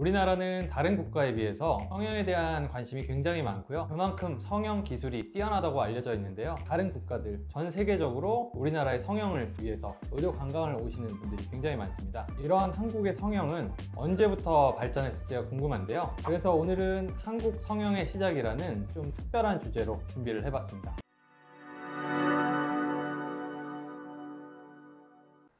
우리나라는 다른 국가에 비해서 성형에 대한 관심이 굉장히 많고요. 그만큼 성형 기술이 뛰어나다고 알려져 있는데요. 다른 국가들, 전 세계적으로 우리나라의 성형을 위해서 의료 관광을 오시는 분들이 굉장히 많습니다. 이러한 한국의 성형은 언제부터 발전했을지가 궁금한데요. 그래서 오늘은 한국 성형의 시작이라는 좀 특별한 주제로 준비를 해봤습니다.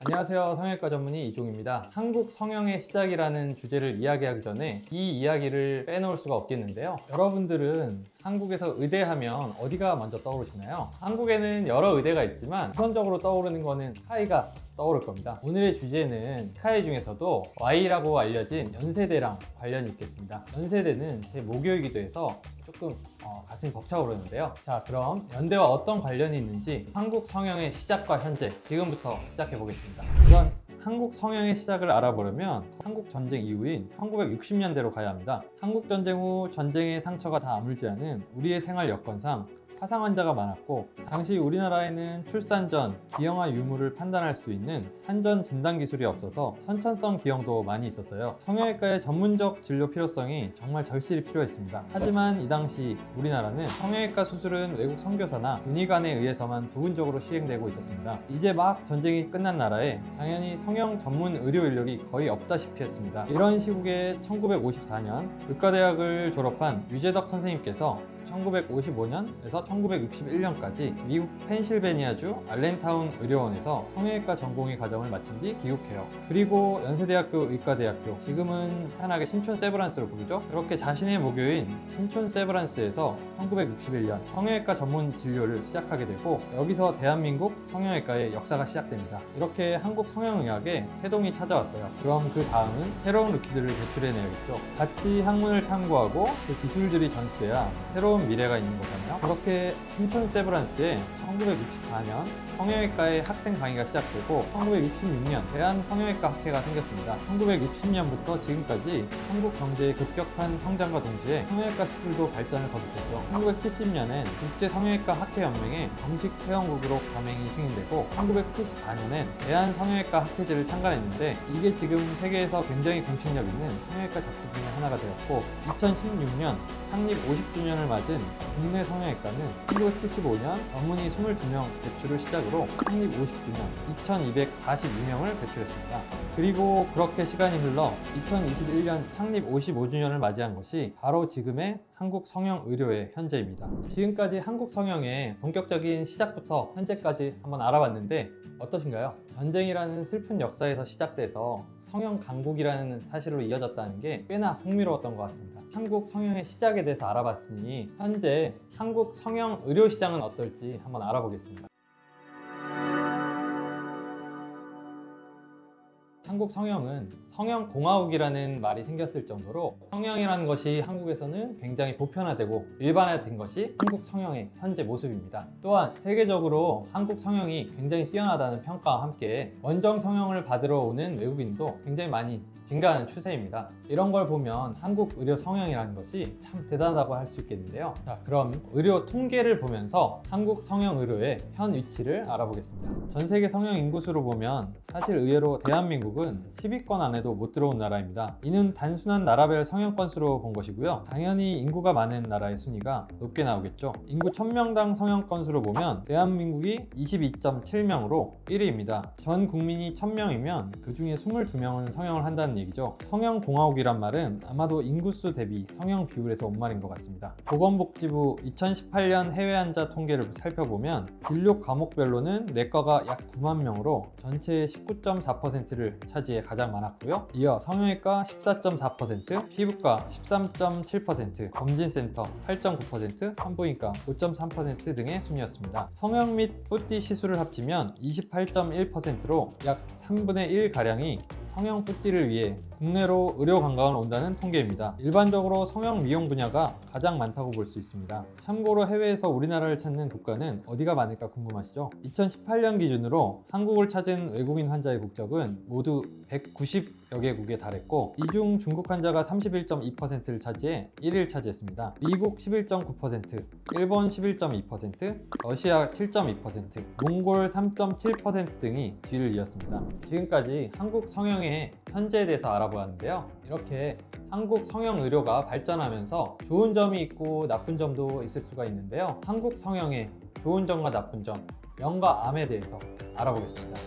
안녕하세요. 성형외과 전문의 이종희입니다. 한국 성형의 시작이라는 주제를 이야기하기 전에 이 이야기를 빼놓을 수가 없겠는데요. 여러분들은 한국에서 의대하면 어디가 먼저 떠오르시나요? 한국에는 여러 의대가 있지만 우선적으로 떠오르는 거는 스카이가 떠오를 겁니다. 오늘의 주제는 스카이 중에서도 Y라고 알려진 연세대랑 관련이 있겠습니다. 연세대는 제 모교이기도 해서 조금 가슴이 벅차오르는데요. 자, 그럼 연대와 어떤 관련이 있는지 한국 성형의 시작과 현재, 지금부터 시작해 보겠습니다. 우선 한국 성형의 시작을 알아보려면 한국 전쟁 이후인 1960년대로 가야 합니다. 한국 전쟁 후 전쟁의 상처가 다 아물지 않은 우리의 생활 여건상 사상 환자가 많았고, 당시 우리나라에는 출산 전 기형아 유무를 판단할 수 있는 산전 진단 기술이 없어서 선천성 기형도 많이 있었어요. 성형외과의 전문적 진료 필요성이 정말 절실히 필요했습니다. 하지만 이 당시 우리나라는 성형외과 수술은 외국 선교사나 군의관에 의해서만 부분적으로 시행되고 있었습니다. 이제 막 전쟁이 끝난 나라에 당연히 성형 전문 의료 인력이 거의 없다시피 했습니다. 이런 시국에 1954년 의과대학을 졸업한 유재덕 선생님께서 1955년에서 1961년까지 미국 펜실베니아주 알렌타운 의료원에서 성형외과 전공의 과정을 마친 뒤 귀국해요. 그리고 연세대학교 의과대학교, 지금은 편하게 신촌세브란스로 부르죠. 이렇게 자신의 모교인 신촌세브란스에서 1961년 성형외과 전문 진료를 시작하게 되고, 여기서 대한민국 성형외과의 역사가 시작됩니다. 이렇게 한국 성형의학에 태동이 찾아왔어요. 그럼 그 다음은 새로운 루키들을 배출해내야겠죠. 같이 학문을 탐구하고 그 기술들이 전수해야 새로운 미래가 있는 거잖아요. 그렇게 신촌세브란스에 1964년 성형외과의 학생 강의가 시작되고 1966년 대한성형외과 학회가 생겼습니다. 1960년부터 지금까지 한국 경제의 급격한 성장과 동시에 성형외과 수술도 발전을 거듭했죠. 1970년엔 국제성형외과 학회연맹의 정식 회원국으로 가맹이 승인되고 1974년엔 대한성형외과 학회제를 창간했는데, 이게 지금 세계에서 굉장히 공신력 있는 성형외과 잡지 중에 하나가 되었고, 2016년 창립 50주년을 맞은 국내 성형외과는 1975년 전문의 22명 배출을 시작으로 창립 50주년 2242명을 배출했습니다. 그리고 그렇게 시간이 흘러 2021년 창립 55주년을 맞이한 것이 바로 지금의 한국 성형의료의 현재입니다. 지금까지 한국 성형의 본격적인 시작부터 현재까지 한번 알아봤는데 어떠신가요? 전쟁이라는 슬픈 역사에서 시작돼서 성형 강국이라는 사실로 이어졌다는 게 꽤나 흥미로웠던 것 같습니다. 한국 성형의 시작에 대해서 알아봤으니 현재 한국 성형 의료 시장은 어떨지 한번 알아보겠습니다. 한국 성형은 성형공화국이라는 말이 생겼을 정도로 성형이라는 것이 한국에서는 굉장히 보편화되고 일반화된 것이 한국 성형의 현재 모습입니다. 또한 세계적으로 한국 성형이 굉장히 뛰어나다는 평가와 함께 원정 성형을 받으러 오는 외국인도 굉장히 많이 증가하는 추세입니다. 이런 걸 보면 한국 의료 성형이라는 것이 참 대단하다고 할 수 있겠는데요. 자, 그럼 의료 통계를 보면서 한국 성형 의료의 현 위치를 알아보겠습니다. 전 세계 성형 인구수로 보면 사실 의외로 대한민국은 10위권 안에도 못 들어온 나라입니다. 이는 단순한 나라별 성형 건수로 본 것이고요. 당연히 인구가 많은 나라의 순위가 높게 나오겠죠. 인구 1000명당 성형 건수로 보면 대한민국이 22.7명으로 1위입니다. 전 국민이 1000명이면 그 중에 22명은 성형을 한다는 얘기죠. 성형공화국이란 말은 아마도 인구수 대비 성형 비율에서 온 말인 것 같습니다. 보건복지부 2018년 해외 환자 통계를 살펴보면 진료 과목별로는 내과가 약 9만 명으로 전체의 19.4%를 차지에 가장 많았고요. 이어 성형외과 14.4%, 피부과 13.7%, 검진센터 8.9%, 산부인과 5.3% 등의 순이었습니다. 성형 및 뿌띠 시술을 합치면 28.1%로 약 3분의 1가량이 성형 뿌띠를 위해 국내로 의료 관광을 온다는 통계입니다. 일반적으로 성형 미용 분야가 가장 많다고 볼 수 있습니다. 참고로 해외에서 우리나라를 찾는 국가는 어디가 많을까 궁금하시죠? 2018년 기준으로 한국을 찾은 외국인 환자의 국적은 모두 190 여개국에 달했고 이중 중국 환자가 31.2%를 차지해 1위를 차지했습니다. 미국 11.9%, 일본 11.2%, 러시아 7.2%, 몽골 3.7% 등이 뒤를 이었습니다. 지금까지 한국 성형의 현재에 대해서 알아보았는데요. 이렇게 한국 성형의료가 발전하면서 좋은 점이 있고 나쁜 점도 있을 수가 있는데요. 한국 성형의 좋은 점과 나쁜 점, 영과 암에 대해서 알아보겠습니다.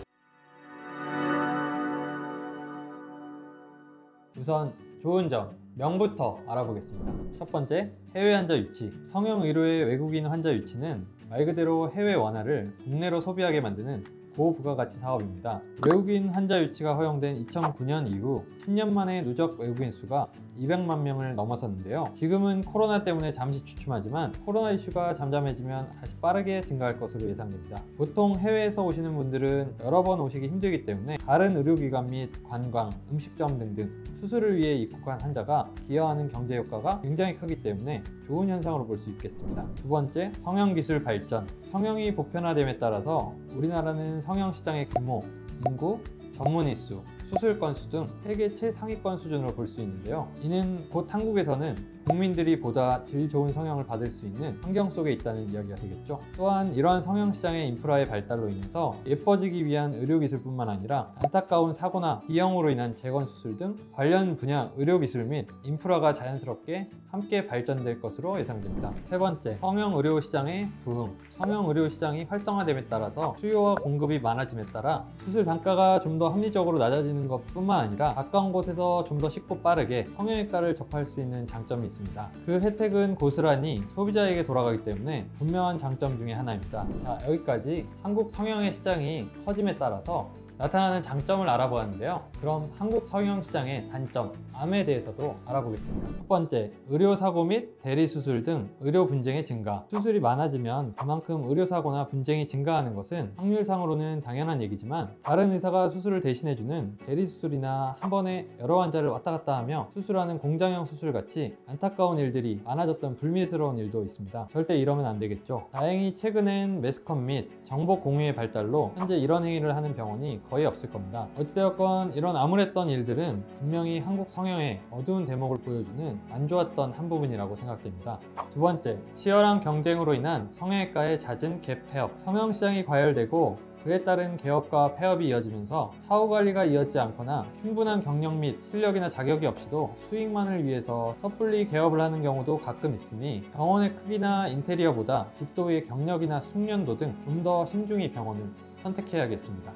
우선 좋은 점, 명부터 알아보겠습니다. 첫 번째, 해외 환자 유치. 성형의료의 외국인 환자 유치는 말 그대로 해외 원화를 국내로 소비하게 만드는 고부가가치 사업입니다. 외국인 환자 유치가 허용된 2009년 이후 10년 만에 누적 외국인 수가 200만 명을 넘어섰는데요. 지금은 코로나 때문에 잠시 주춤하지만 코로나 이슈가 잠잠해지면 다시 빠르게 증가할 것으로 예상됩니다. 보통 해외에서 오시는 분들은 여러 번 오시기 힘들기 때문에 다른 의료기관 및 관광, 음식점 등등 수술을 위해 입국한 환자가 기여하는 경제 효과가 굉장히 크기 때문에 좋은 현상으로 볼 수 있겠습니다. 두 번째, 성형기술 발전. 성형이 보편화됨에 따라서 우리나라는 성형시장의 규모, 인구, 전문의 수, 수술 건수 등 세계 최상위권 수준으로 볼 수 있는데요. 이는 곧 한국에서는 국민들이 보다 질 좋은 성형을 받을 수 있는 환경 속에 있다는 이야기가 되겠죠. 또한 이러한 성형시장의 인프라의 발달로 인해서 예뻐지기 위한 의료기술뿐만 아니라 안타까운 사고나 비형으로 인한 재건수술 등 관련 분야 의료기술 및 인프라가 자연스럽게 함께 발전될 것으로 예상됩니다. 세 번째, 성형의료시장의 부흥. 성형의료시장이 활성화됨에 따라서 수요와 공급이 많아짐에 따라 수술 단가가 좀 더 합리적으로 낮아지는 것뿐만 아니라 가까운 곳에서 좀 더 쉽고 빠르게 성형외과를 접할 수 있는 장점이 있습니다. 그 혜택은 고스란히 소비자에게 돌아가기 때문에 분명한 장점 중에 하나입니다. 자, 여기까지 한국 성형의 시장이 커짐에 따라서 나타나는 장점을 알아보았는데요. 그럼 한국 성형시장의 단점, 암에 대해서도 알아보겠습니다. 첫 번째, 의료사고 및 대리수술 등 의료 분쟁의 증가. 수술이 많아지면 그만큼 의료사고나 분쟁이 증가하는 것은 확률상으로는 당연한 얘기지만 다른 의사가 수술을 대신해주는 대리수술이나 한 번에 여러 환자를 왔다 갔다 하며 수술하는 공장형 수술같이 안타까운 일들이 많아졌던 불미스러운 일도 있습니다. 절대 이러면 안 되겠죠. 다행히 최근엔 매스컴 및 정보 공유의 발달로 현재 이런 행위를 하는 병원이 거의 없을 겁니다. 어찌되었건 이런 암울했던 일들은 분명히 한국 성형의 어두운 대목을 보여주는 안 좋았던 한 부분이라고 생각됩니다. 두 번째, 치열한 경쟁으로 인한 성형외과의 잦은 갭 폐업. 성형시장이 과열되고 그에 따른 개업과 폐업이 이어지면서 사후관리가 이어지지 않거나 충분한 경력 및 실력이나 자격이 없이도 수익만을 위해서 섣불리 개업을 하는 경우도 가끔 있으니 병원의 크기나 인테리어보다 집도의 경력이나 숙련도 등 좀 더 신중히 병원을 선택해야겠습니다.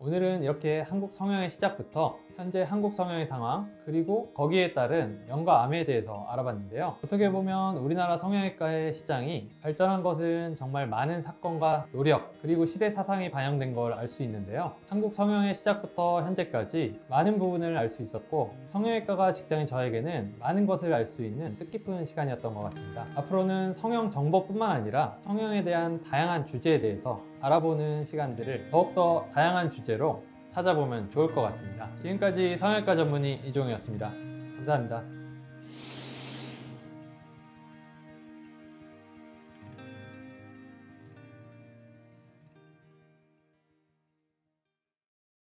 오늘은 이렇게 한국 성형의 시작부터 현재 한국 성형의 상황, 그리고 거기에 따른 영과 암에 대해서 알아봤는데요. 어떻게 보면 우리나라 성형외과의 시장이 발전한 것은 정말 많은 사건과 노력, 그리고 시대 사상이 반영된 걸 알 수 있는데요. 한국 성형의 시작부터 현재까지 많은 부분을 알 수 있었고 성형외과가 직장인 저에게는 많은 것을 알 수 있는 뜻깊은 시간이었던 것 같습니다. 앞으로는 성형 정보뿐만 아니라 성형에 대한 다양한 주제에 대해서 알아보는 시간들을 더욱더 다양한 주제로 찾아보면 좋을 것 같습니다. 지금까지 성형외과 전문의 이종희였습니다. 감사합니다.